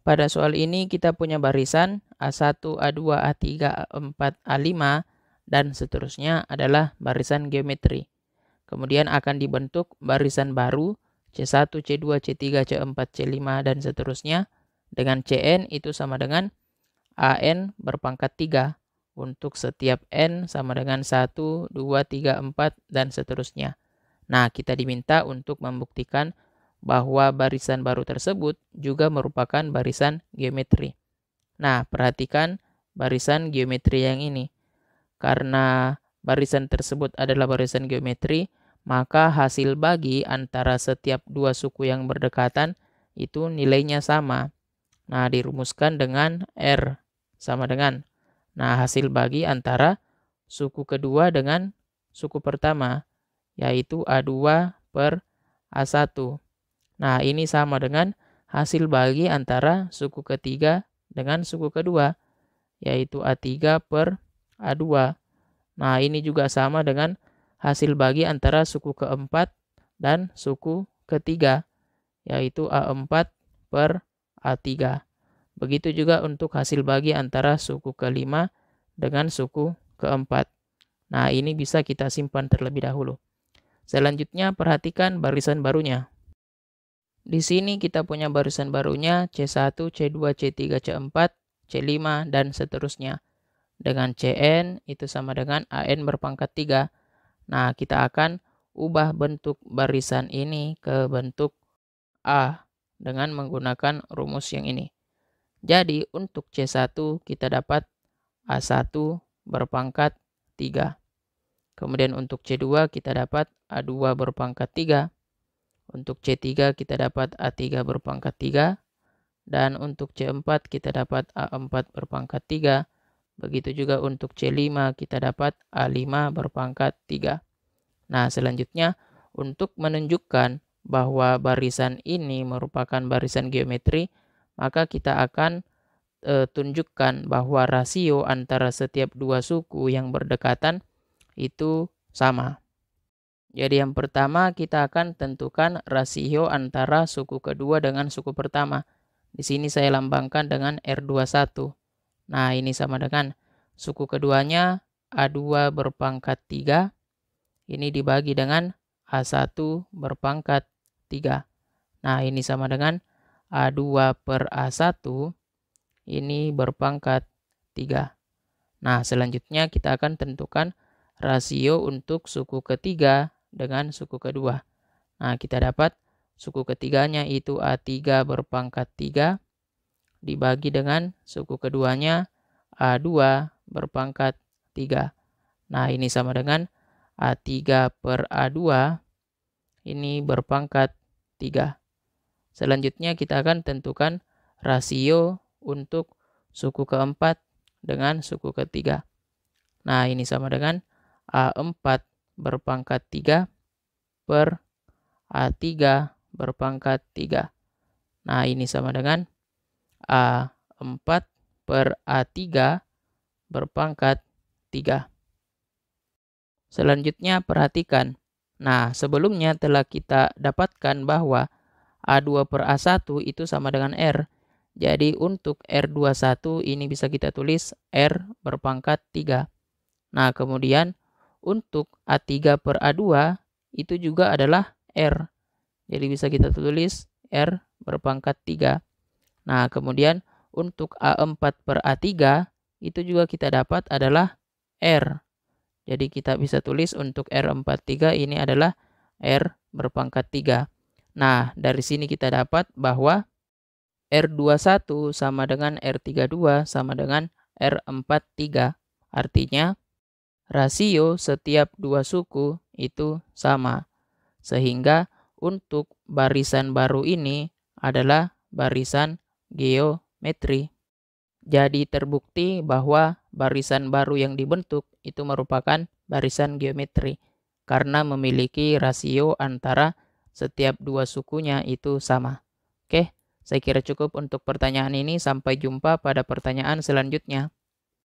Pada soal ini kita punya barisan A1, A2, A3, A4, A5, dan seterusnya adalah barisan geometri. Kemudian akan dibentuk barisan baru C1, C2, C3, C4, C5, dan seterusnya dengan CN itu sama dengan AN berpangkat 3 untuk setiap N sama dengan 1, 2, 3, 4, dan seterusnya. Nah, kita diminta untuk membuktikan bahwa barisan baru tersebut juga merupakan barisan geometri. Nah, perhatikan barisan geometri yang ini. Karena barisan tersebut adalah barisan geometri, maka hasil bagi antara setiap dua suku yang berdekatan itu nilainya sama. Nah, dirumuskan dengan R sama dengan. Nah, hasil bagi antara suku kedua dengan suku pertama, yaitu A2 per A1. Nah, ini sama dengan hasil bagi antara suku ketiga dengan suku kedua, yaitu A3 per A2. Nah, ini juga sama dengan hasil bagi antara suku keempat dan suku ketiga, yaitu A4 per A3. Begitu juga untuk hasil bagi antara suku kelima dengan suku keempat. Nah, ini bisa kita simpan terlebih dahulu. Selanjutnya, perhatikan barisan barunya. Di sini kita punya barisan barunya C1, C2, C3, C4, C5, dan seterusnya. Dengan CN itu sama dengan AN berpangkat 3. Nah, kita akan ubah bentuk barisan ini ke bentuk A dengan menggunakan rumus yang ini. Jadi, untuk C1 kita dapat A1 berpangkat 3. Kemudian untuk C2 kita dapat A2 berpangkat 3. Untuk C3 kita dapat A3 berpangkat 3. Dan untuk C4 kita dapat A4 berpangkat 3. Begitu juga untuk C5 kita dapat A5 berpangkat 3. Nah, selanjutnya untuk menunjukkan bahwa barisan ini merupakan barisan geometri, maka kita akan tunjukkan bahwa rasio antara setiap dua suku yang berdekatan itu sama. Jadi yang pertama kita akan tentukan rasio antara suku kedua dengan suku pertama. Di sini saya lambangkan dengan R21. Nah, ini sama dengan suku keduanya A2 berpangkat 3. Ini dibagi dengan A1 berpangkat 3. Nah, ini sama dengan A2 per A1 ini berpangkat 3. Nah, selanjutnya kita akan tentukan rasio untuk suku ketiga dengan suku kedua. Nah, kita dapat suku ketiganya itu A3 berpangkat 3 dibagi dengan suku keduanya A2 berpangkat 3. Nah, ini sama dengan A3 per A2 ini berpangkat 3. Selanjutnya kita akan tentukan rasio untuk suku keempat dengan suku ketiga. Nah, ini sama dengan A4 berpangkat 3 per A3 berpangkat 3. Nah, ini sama dengan A4 per A3 berpangkat 3. Selanjutnya perhatikan. Nah, sebelumnya telah kita dapatkan bahwa A2 per A1 itu sama dengan R. Jadi untuk R21 ini bisa kita tulis R berpangkat 3. Nah, kemudian untuk A3 per A2 itu juga adalah R. Jadi bisa kita tulis R berpangkat 3. Nah, kemudian untuk A4 per A3 itu juga kita dapat adalah R. Jadi kita bisa tulis untuk R43 ini adalah R berpangkat 3. Nah, dari sini kita dapat bahwa R21 sama dengan R32 sama dengan R43. Artinya rasio setiap dua suku itu sama, sehingga untuk barisan baru ini adalah barisan geometri. Jadi terbukti bahwa barisan baru yang dibentuk itu merupakan barisan geometri karena memiliki rasio antara setiap dua sukunya itu sama. Oke, saya kira cukup untuk pertanyaan ini. Sampai jumpa pada pertanyaan selanjutnya.